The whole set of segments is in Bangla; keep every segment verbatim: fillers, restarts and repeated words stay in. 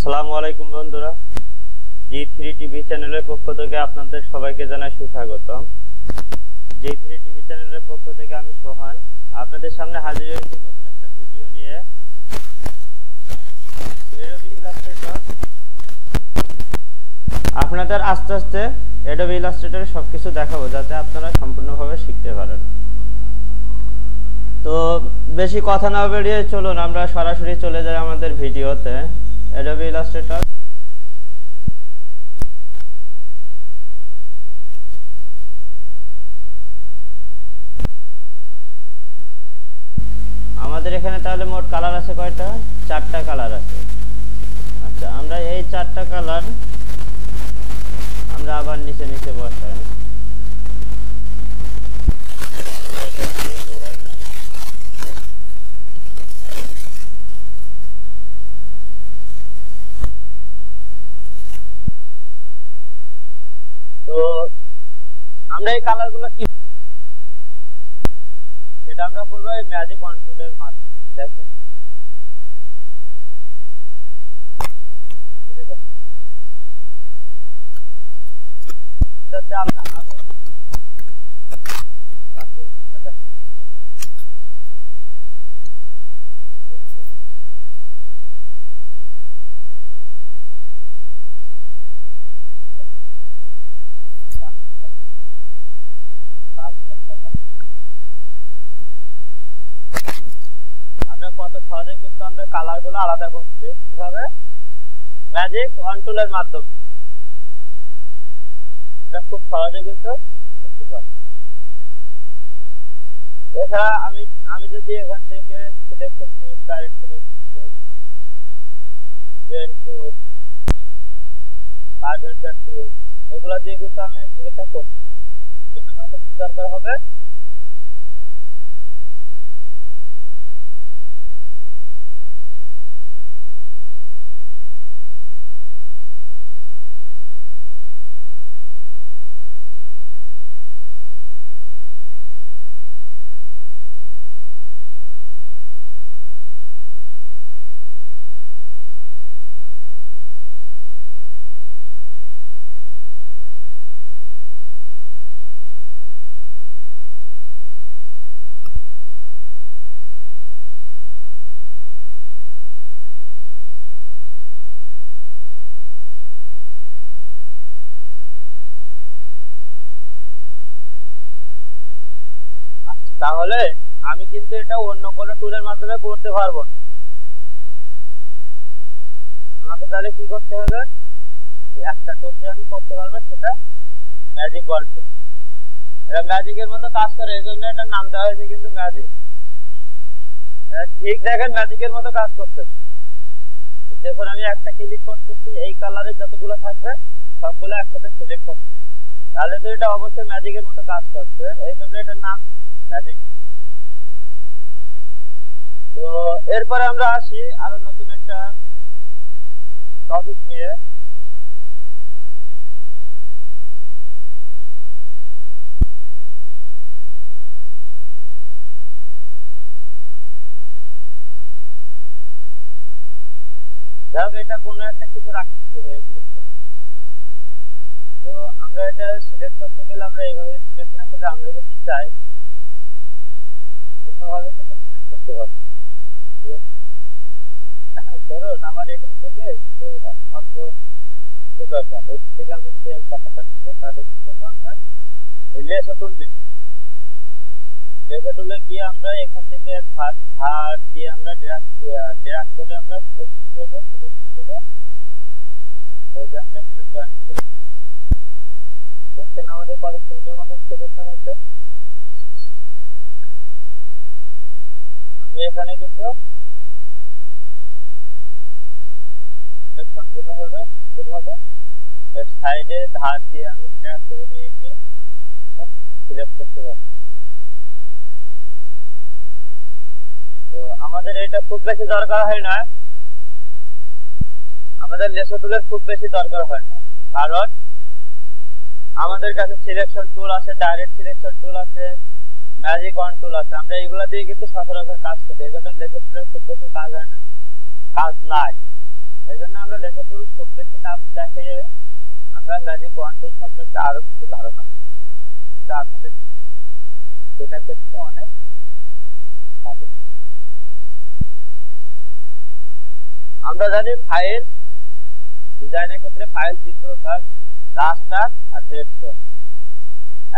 আসসালামুয়ালাইকুম বন্ধুরা, জি থ্রি টিভি চ্যানেলের পক্ষ থেকে আপনাদের সবাইকে জানাই সুস্বাগতম। জি থ্রি টিভি চ্যানেলের পক্ষ থেকে আমি সোহান আপনাদের সামনে হাজির হয়েছি নতুন একটা ভিডিও নিয়ে। আপনাদের আস্তে আস্তে অ্যাডোবি ইলাস্ট্রেটরে সবকিছু দেখাবো যাতে আপনারা সম্পূর্ণভাবে শিখতে পারেন। তো বেশি কথা না বেরিয়ে চলুন আমরা সরাসরি চলে যাই আমাদের ভিডিওতে। অ্যাডোবি ইলাস্ট্রেটর আমাদের এখানে তাহলে মোট কালার আছে কয়টা? চারটা কালার আছে। আচ্ছা, আমরা এই চারটা কালার আমরা আবার নিচে নিচে বসাই। তো আমরা এই কালারগুলো কি সেটা আমরা করব এই ম্যাজিক কন্ট্রোলের মাধ্যমে। দেখুন যাতে আমরা কালারগুলো আলাদা করতে কিভাবে ম্যাজিক কন্ট্রোলের মাধ্যমে খুব সহজে কিন্তু করতে পারি। এছাড়া আমি আমি যদি এখান থেকে এগুলো দিয়ে কিন্তু আমি এটা করছি। কি দরকার হবে তাহলে আমি কিন্তু এটা অন্য কোনো টুলের মাধ্যমে করতে পারবো না। আমাকে তাহলে কি করতে হবে? একটা টুল দিয়ে আমি করতে পারবো, সেটা ম্যাজিক বল টুল। এটা ম্যাজিকের মতো কাজ করে, এই জন্য এটার নাম দেওয়া হয়েছে কিন্তু ম্যাজিক। ঠিক দেখেন ম্যাজিকের মতো কাজ করতে। দেখুন আমি একটা ক্লিক করতেছি, এই কালারের যতগুলো থাকবে সবগুলো একসাথে সিলেক্ট করছি, তাহলে তো এটা অবশ্যই ম্যাজিকের মতো কাজ করছে, এই জন্য এটার নাম ম্যাজিক। তো এরপরে আমরা আসি আরো নতুন একটা টপিক নিয়ে। যাক, এটা কোনো একটা কিছু রাখতে হয়ে গেছে। তো আমরা এটা সিলেক্ট করতে গেলে আমরা এইভাবে সিলেক্ট না করে আমরা যদি চাই আমাদের কলেজ মধ্যে এখানে কিন্তু সাইডে ধার দিয়ে আমি সিলেক্ট করতে পারি। তো আমাদের এটা খুব বেশি দরকার হয় না, আমাদের লেসো টুলের খুব বেশি দরকার হয় না, কারণ আমাদের কাছে সিলেকশন টুল আছে, ডাইরেক্ট সিলেকশন টুল আছে, ম্যাজিক অন টুল আছে, আমরা এগুলো দিয়ে কিন্তু সচরাচর কাজ করি। এই জন্য লেসো টুলের খুব বেশি কাজ হয় না, কাজ নাই। फाइल डिजाइन क्षेत्र फाइल जितो काज রাস্টার আর হেডশট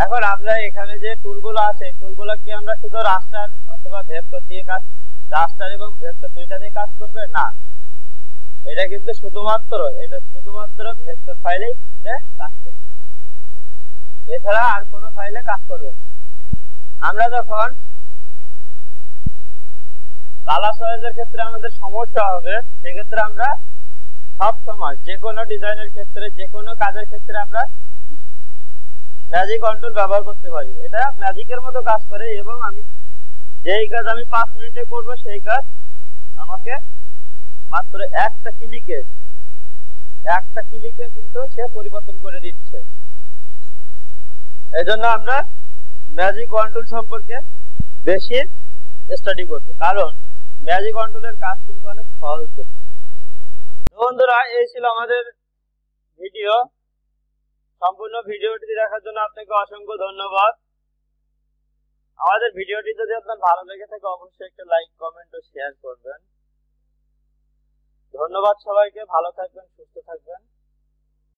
এখন আমরা এখানে যে টুলগুলো আছে টুলগুলোকে আমরা শুধু রাস্টার অথবা হেডশট দিয়ে কাজ রাস্টার এবং হেডশট দুইটা দিয়ে কাজ করবে না এটা কিন্তু শুধুমাত্র এটা শুধুমাত্র হেডশট ফাইলেই কাজ করবে এছাড়া আর কোনো ফাইলে কাজ করবে না আমরা যখন কালা সয়েজের ক্ষেত্রে আমাদের সমস্যা হবে সেই ক্ষেত্রে আমরা সব সময় যে কোনো ডিজাইনের ক্ষেত্রে যে কোনো কাজের ক্ষেত্রে আমরা ম্যাজিক কন্ট্রোল ব্যবহার করতে পারি এটা ম্যাজিকের মতো কাজ করে এবং আমি যেই কাজ আমি পাঁচ মিনিটে করব সেই কাজ আমাকে মাত্র একটা ক্লিকে একটা ক্লিকে কিন্তু সে পরিবর্তন করে দিচ্ছে এজন্য আমরা ম্যাজিক কন্ট্রোল সম্পর্কে বেশি স্টাডি করব কারণ ম্যাজিক কন্ট্রোলের কাজ কিন্তু অনেক সহজ বন্ধুরা এই ছিল আমাদের ভিডিও সম্পূর্ণ ভিডিওটি দেখার জন্য আপনাকে অসংখ্য ধন্যবাদ আমাদের ভিডিওটি যদি আপনার ভালো লেগে থাকে অবশ্যই একটা লাইক কমেন্ট ও শেয়ার করবেন ধন্যবাদ সবাইকে ভালো থাকবেন সুস্থ থাকবেন।